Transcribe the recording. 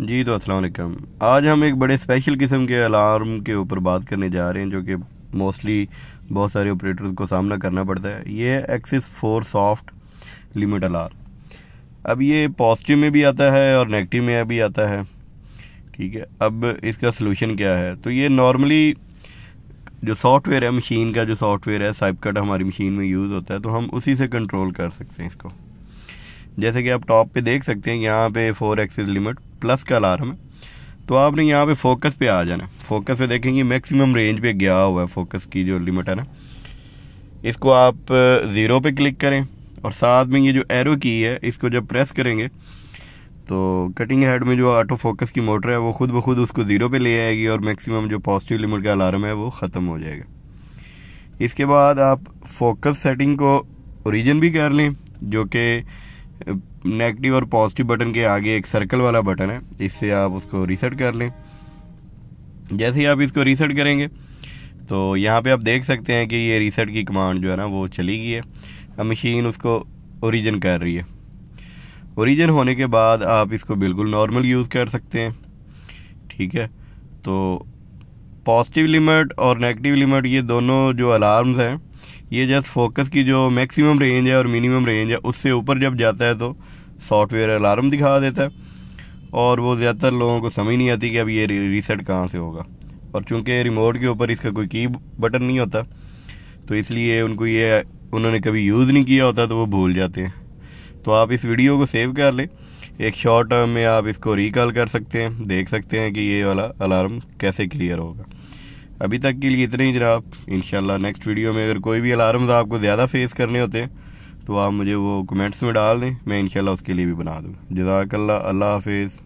जी तो अस्सलाम वालेकुम। आज हम एक बड़े स्पेशल किस्म के अलार्म के ऊपर बात करने जा रहे हैं जो कि मोस्टली बहुत सारे ऑपरेटर्स को सामना करना पड़ता है। ये एक्सिस 4 सॉफ्ट लिमिट अलार्म, अब ये पॉजिटिव में भी आता है और नेगेटिव में भी आता है, ठीक है। अब इसका सलूशन क्या है, तो ये नॉर्मली जो सॉफ्टवेयर है, मशीन का जो सॉफ्टवेयर है साइपकट हमारी मशीन में यूज़ होता है, तो हम उसी से कंट्रोल कर सकते हैं इसको। जैसे कि आप टॉप पे देख सकते हैं, यहाँ पे 4 एक्सिस लिमिट प्लस का अलार्म है, तो आपने यहाँ पे फोकस पे आ जाना। फोकस पे देखेंगे मैक्सिमम रेंज पे गया हुआ है फोकस की जो लिमिट है ना, इसको आप 0 पे क्लिक करें और साथ में ये जो एरो की है इसको जब प्रेस करेंगे तो कटिंग हेड में जो ऑटो फोकस की मोटर है वो खुद ब खुद उसको 0 पे ले आएगी और मैक्सिमम जो पॉजिटिव लिमिट का अलार्म है वो ख़त्म हो जाएगा। इसके बाद आप फोकस सेटिंग को ओरिजिन भी कर लें, जो कि नेगेटिव और पॉजिटिव बटन के आगे एक सर्कल वाला बटन है, इससे आप उसको रीसेट कर लें। जैसे ही आप इसको रीसेट करेंगे तो यहाँ पे आप देख सकते हैं कि ये रीसेट की कमांड जो है ना वो चली गई है, अब मशीन उसको ओरिजिन कर रही है। ओरिजिन होने के बाद आप इसको बिल्कुल नॉर्मल यूज़ कर सकते हैं, ठीक है। तो पॉजिटिव लिमिट और नेगेटिव लिमिट ये दोनों जो अलार्म्स हैं ये जस्ट फोकस की जो मैक्सिमम रेंज है और मिनिमम रेंज है उससे ऊपर जब जाता है तो सॉफ्टवेयर अलार्म दिखा देता है, और वो ज़्यादातर लोगों को समझ नहीं आती कि अब ये रीसेट कहाँ से होगा, और चूंकि रिमोट के ऊपर इसका कोई की बटन नहीं होता तो इसलिए उनको ये उन्होंने कभी यूज़ नहीं किया होता तो वो भूल जाते हैं। तो आप इस वीडियो को सेव कर लें, एक शॉर्ट टर्म में आप इसको रिकॉल कर सकते हैं, देख सकते हैं कि ये वाला अलार्म कैसे क्लियर होगा। अभी तक के लिए इतना ही जनाब, इंशाल्लाह नेक्स्ट वीडियो में अगर कोई भी अलार्म्स आपको ज़्यादा फेस करने होते हैं तो आप मुझे वो कमेंट्स में डाल दें, मैं इंशाल्लाह उसके लिए भी बना दूँ। जज़ाकल्लाह, अल्लाह हाफिज़।